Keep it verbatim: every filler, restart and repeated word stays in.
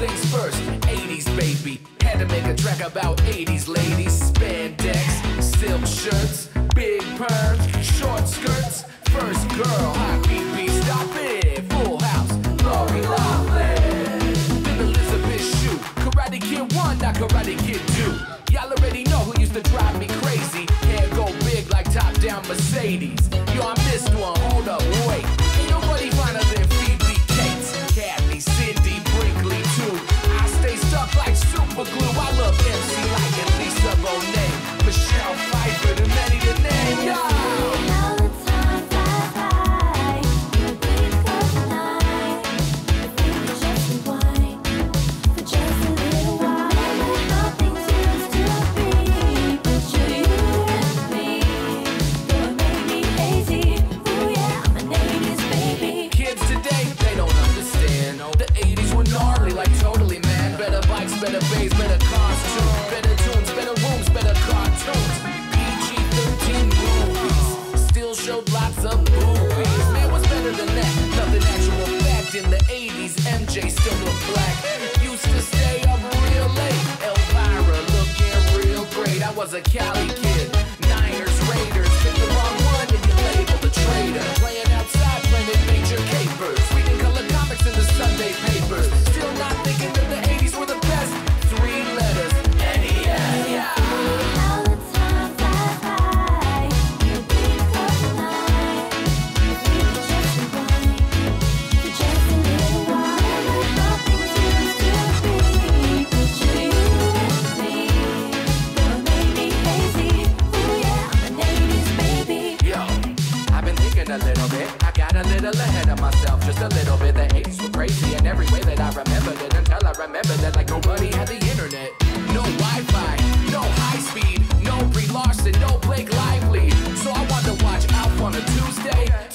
things first, eighties baby. Had to make a track about eighties ladies. Spandex, silk shirts, big perms, short skirts. First girl, hot B B, stop it. Full House, Lori Loughlin. Then Elizabeth Shue, Karate Kid one, not Karate Kid two. Y'all already know who used to drive me crazy. Hair go big like top-down Mercedes. Yo, I missed one, hold up, wait. Ain't nobody finer than Phoebe Cates, Kathy, Cindy, Brinkley too. I stay stuck like super glue. I love M C like at Lisa Bonet, Michelle Pfeiffer, the many to name. Yo. In the eighties, M J still looked black. Used to stay up real late. Elvira looking real great. I was a Cali kid. Niners, Raiders. Pick the wrong one and you labeled a traitor. Playing outside, playing major capers. Reading color comics in the Sunday papers. Still not thinking that the eighties were the best. Three letters, N E S. A little bit, I got a little ahead of myself, just a little bit. The eighties were crazy in every way that I remembered it, until I remembered that like nobody had the internet. No Wi-Fi, no high speed, no Brie Larson, no Blake Lively. So I wanted to watch Alf on a Tuesday.